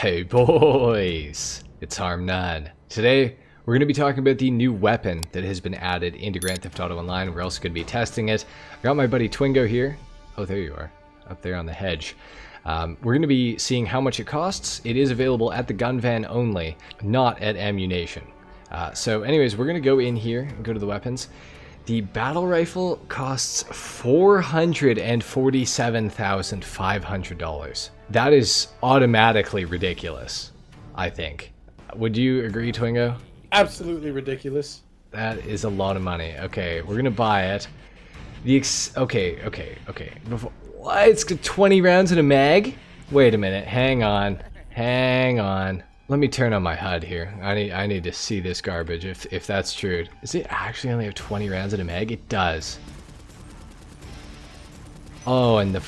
Hey boys, it's HarmNone. Today we're going to be talking about the new weapon that has been added into Grand Theft Auto Online. We're also going to be testing it. I got my buddy Twingo here. Oh, there you are, up there on the hedge. We're going to be seeing how much it costs. It is available at the gun van only, not at ammunition. So anyways, we're going to go in here and go to the weapons. The battle rifle costs $447,500. That is automatically ridiculous, I think. Would you agree, Twingo? Absolutely ridiculous. That is a lot of money. Okay, we're gonna buy it. Okay. What? It's got 20 rounds in a mag? Wait a minute. Hang on. Let me turn on my HUD here. I need to see this garbage if that's true. Does it actually only have 20 rounds in a mag? It does. Oh, and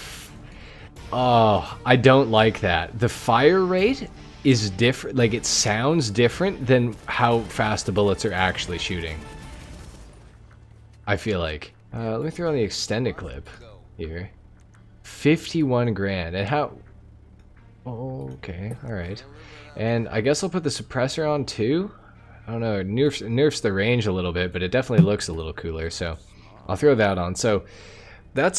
I don't like that. The fire rate is different. Like, it sounds different than how fast the bullets are actually shooting, I feel like. Let me throw on the extended clip here. 51 grand. And how... Okay, alright. And I guess I'll put the suppressor on too. I don't know, it nerfs the range a little bit, but it definitely looks a little cooler, so I'll throw that on. So I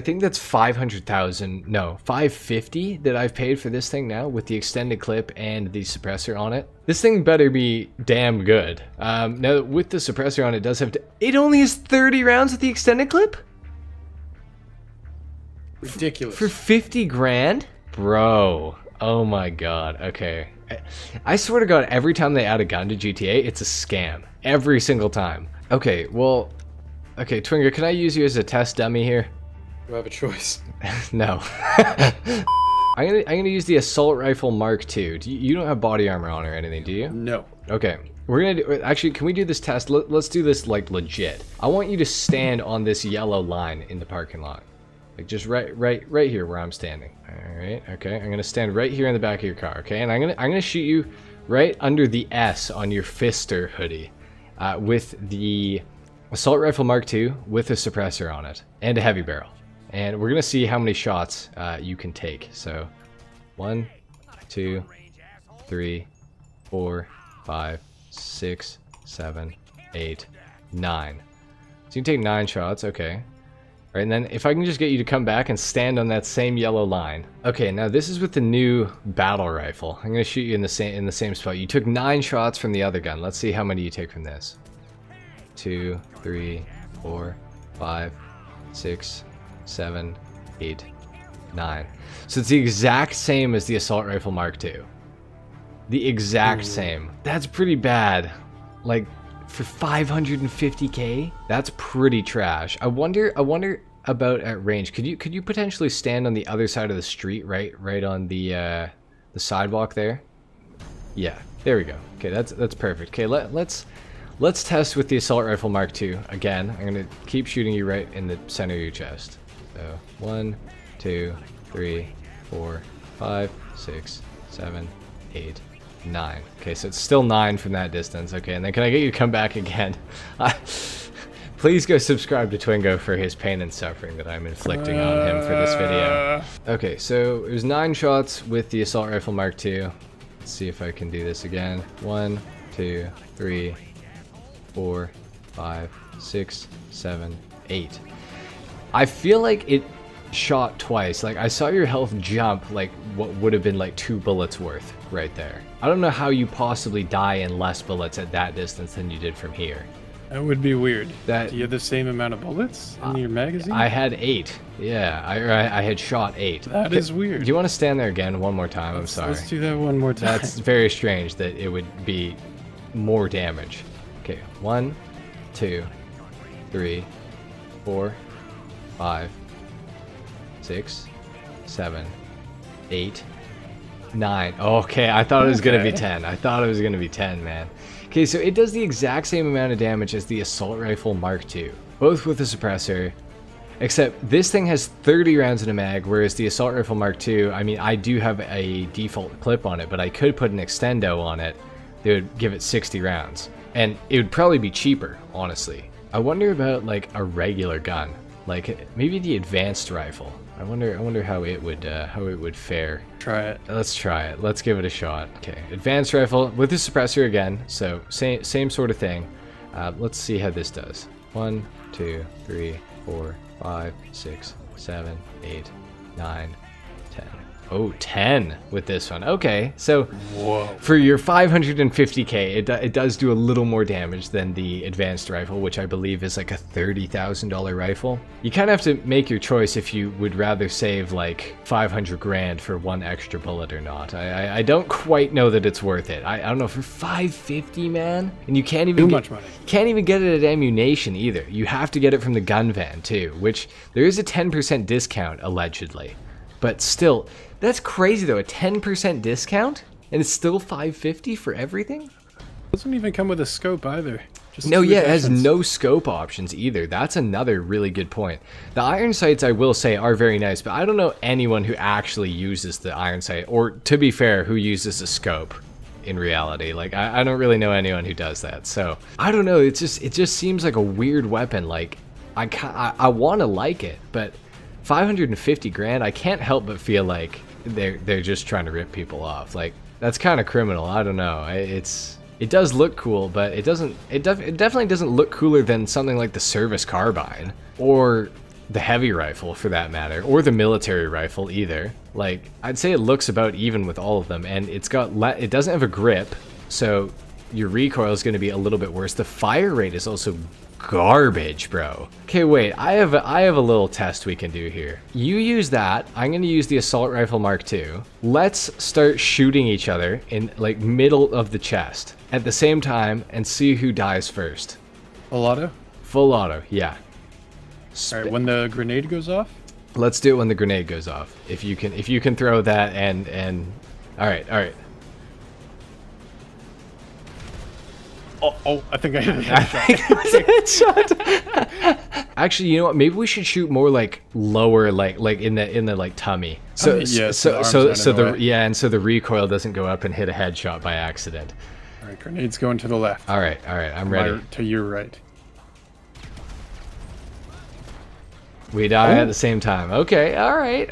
think that's 500,000, no, 550 that I've paid for this thing now with the extended clip and the suppressor on it. This thing better be damn good. Now with the suppressor on, it does have to, it only has 30 rounds with the extended clip? Ridiculous. For 50 grand? Bro, oh my god, okay. I swear to god, every time they add a gun to GTA, it's a scam. Every single time. Okay, well, okay, Twingo, can I use you as a test dummy here? You have a choice. No. I'm gonna use the assault rifle Mark II. You don't have body armor on or anything, do you? No. Okay, we're gonna do, actually, can we do this test? Let's do this, like, legit. I want you to stand on this yellow line in the parking lot. Like, just right here where I'm standing. All right, okay. I'm gonna stand right here in the back of your car, okay? And I'm gonna shoot you right under the S on your Fister hoodie, with the assault rifle Mark II with a suppressor on it and a heavy barrel. And we're gonna see how many shots you can take. So, 1, 2, 3, 4, 5, 6, 7, 8, 9. So you can take 9 shots, okay. Right, and then if I can just get you to come back and stand on that same yellow line. Okay, now this is with the new battle rifle. I'm going to shoot you in the same spot. You took 9 shots from the other gun. Let's see how many you take from this. 2, 3, 4, 5, 6, 7, 8, 9. So it's the exact same as the assault rifle Mark II. The exact same. That's pretty bad. Like, for 550k, that's pretty trash. I wonder about at range. Could you potentially stand on the other side of the street, right on the sidewalk there? Yeah, there we go. Okay, that's perfect. Okay, let's test with the assault rifle Mark II again. I'm gonna keep shooting you right in the center of your chest. So 1, 2, 3, 4, 5, 6, 7, 8, 9. Okay, so it's still 9 from that distance. Okay, and then can I get you to come back again? Please go subscribe to Twingo for his pain and suffering that I'm inflicting on him for this video. Okay, so it was 9 shots with the assault rifle Mark II. Let's see if I can do this again. 1, 2, 3, 4, 5, 6, 7, 8. I feel like it shot twice. Like, I saw your health jump like what would have been like 2 bullets worth right there. I don't know how you possibly die in less bullets at that distance than you did from here. That would be weird. Do you have the same amount of bullets in your magazine? I had 8. Yeah, I had shot 8. That is weird. Do you want to stand there again one more time? I'm sorry. Let's do that one more time. That's very strange that it would be more damage. Okay, 1, 2, 3, 4, 5, 6, 7, 8, 9. Okay, I thought it was gonna be 10. I thought it was gonna be 10, man. Okay, so it does the exact same amount of damage as the assault rifle Mark II, both with a suppressor, except this thing has 30 rounds in a mag, whereas the assault rifle Mark II, I mean, I do have a default clip on it, but I could put an extendo on it. They would give it 60 rounds, and it would probably be cheaper, honestly. I wonder about, like, a regular gun. Like maybe the advanced rifle. I wonder how it would fare. Try it. Let's try it. Let's give it a shot. Okay, advanced rifle with the suppressor again. So same sort of thing. Let's see how this does. 1, 2, 3, 4, 5, 6, 7, 8, 9, 10. Oh, 10 with this one. Okay, so whoa. For your 550k, it does do a little more damage than the advanced rifle, which I believe is like a $30,000 rifle. You kind of have to make your choice if you would rather save like 500 grand for one extra bullet or not. I don't quite know that it's worth it. I don't know, for 550, man, and you can't even get it at ammunition either. You have to get it from the gun van too, which there is a 10% discount allegedly. But still, that's crazy though, a 10% discount? And it's still $550 for everything? It doesn't even come with a scope either. Just no, yeah, it has no scope options either. That's another really good point. The iron sights, I will say, are very nice, but I don't know anyone who actually uses the iron sight, or to be fair, who uses a scope in reality. Like, I don't really know anyone who does that, so. I don't know, it just seems like a weird weapon. Like, I wanna like it, but 550 grand, I can't help but feel like they're just trying to rip people off. Like, that's kind of criminal. I don't know. It does look cool, but it definitely doesn't look cooler than something like the service carbine or the heavy rifle for that matter, or the military rifle either. Like, I'd say it looks about even with all of them, and it doesn't have a grip, so your recoil is going to be a little bit worse. The fire rate is also garbage, bro. Okay, wait, I have a little test we can do here. You use that, I'm gonna use the assault rifle Mark II. Let's start shooting each other in like middle of the chest at the same time and see who dies first. Full auto? Full auto, yeah. All right, when the grenade goes off? Let's do it when the grenade goes off. If you can throw that and all right. Oh, I think I hit a headshot. Actually, you know what? Maybe we should shoot more like lower, like in the like tummy. So the recoil doesn't go up and hit a headshot by accident. All right, grenades going to the left. All right, I'm ready. To your right. We die at the same time. Okay, all right.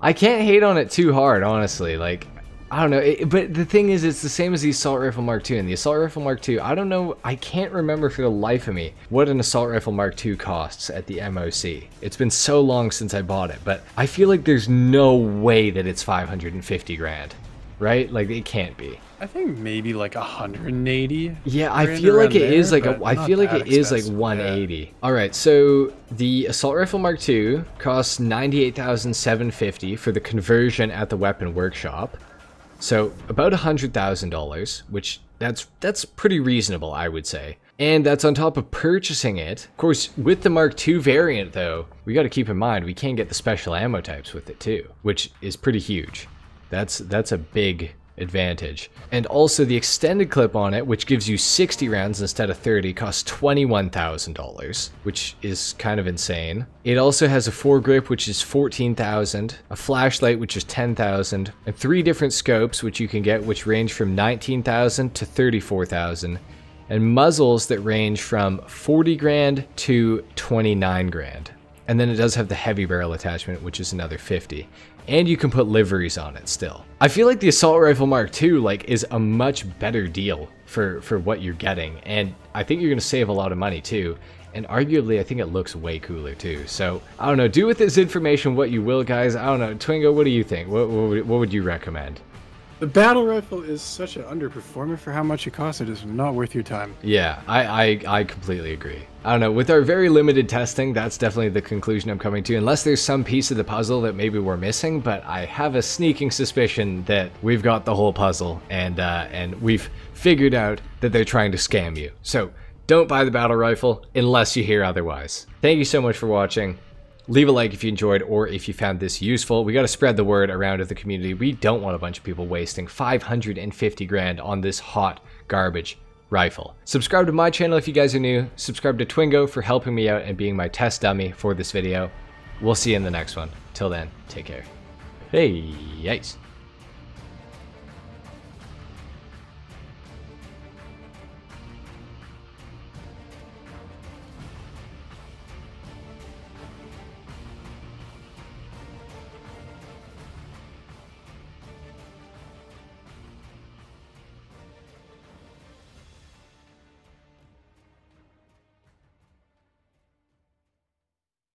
I can't hate on it too hard, honestly. Like, I don't know, but the thing is, it's the same as the Assault Rifle Mark II. And the Assault Rifle Mark II, I don't know, I can't remember for the life of me what an Assault Rifle Mark II costs at the MOC. It's been so long since I bought it, but I feel like there's no way that it's 550 grand, right? Like, it can't be. I think maybe like 180. Yeah, I feel like it is like I feel like it is like 180. Yeah. All right, so the assault rifle Mark II costs $98,750 for the conversion at the weapon workshop. So about $100,000, which that's pretty reasonable, I would say. And that's on top of purchasing it. Of course, with the Mark II variant though, we got to keep in mind we can get the special ammo types with it too, which is pretty huge. That's a big advantage. And also the extended clip on it, which gives you 60 rounds instead of 30, costs $21,000, which is kind of insane. It also has a foregrip, which is $14,000, a flashlight, which is $10,000, and 3 different scopes, which you can get, which range from $19,000 to $34,000, and muzzles that range from 40 grand to 29 grand. And then it does have the heavy barrel attachment, which is another 50. And you can put liveries on it still. I feel like the Assault Rifle Mark II like, is a much better deal for what you're getting. And I think you're gonna save a lot of money too. And arguably, I think it looks way cooler too. So, I don't know, do with this information what you will, guys. I don't know, Twingo, what do you think? What would you recommend? The Battle Rifle is such an underperformer for how much it costs. It is not worth your time. Yeah, I completely agree. I don't know, with our very limited testing, that's definitely the conclusion I'm coming to, unless there's some piece of the puzzle that maybe we're missing, but I have a sneaking suspicion that we've got the whole puzzle, and we've figured out that they're trying to scam you. So don't buy the Battle Rifle unless you hear otherwise. Thank you so much for watching. Leave a like if you enjoyed or if you found this useful. We got to spread the word around to the community. We don't want a bunch of people wasting 550 grand on this hot garbage rifle. Subscribe to my channel if you guys are new. Subscribe to Twingo for helping me out and being my test dummy for this video. We'll see you in the next one. Till then, take care. Hey, yikes.